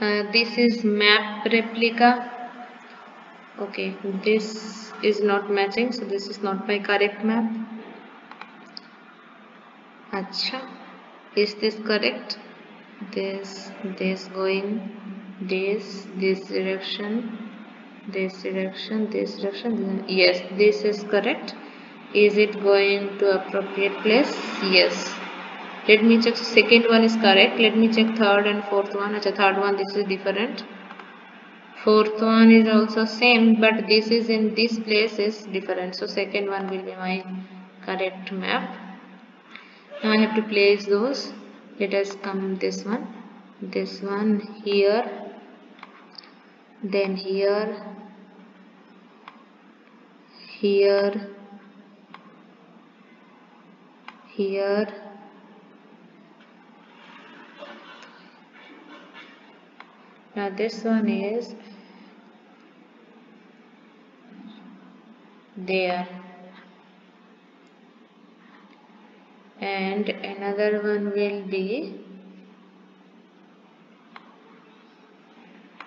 This is map replica. Okay, this is not matching, so this is not my correct map. Acha, is this correct? This going this direction, this direction, this direction. Yes, this is correct. Is it going to appropriate place? Yes. Let me check. Second one is correct. Let me check third and fourth one. Achha, third one, this is different. Fourth one is also same, but this is in this place is different. So second one will be my correct map. Now I have to place those. Let us come this one here, then here, here, here, now this one is there, and another one will be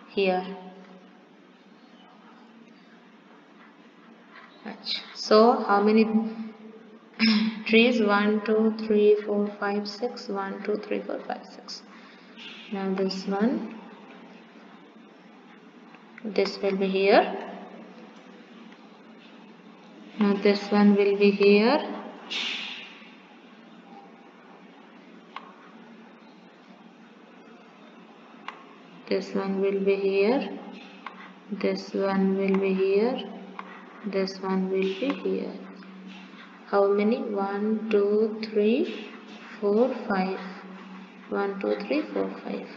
here. So how many trees? 1 2 3 4 5 6 1 2 3 4 5 6. Now this one, this will be here. Now this one will be here. This one will be here. This one will be here. This one will be here. How many? 1, 2, 3, 4, 5. 1, 2, 3, 4, 5.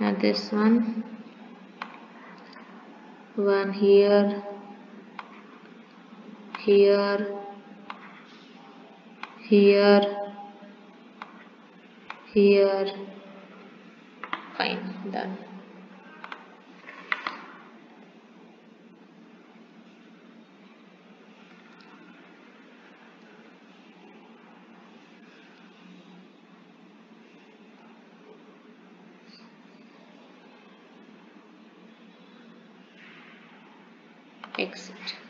Now this one. One here, here, here, here. Fine, done. Exit.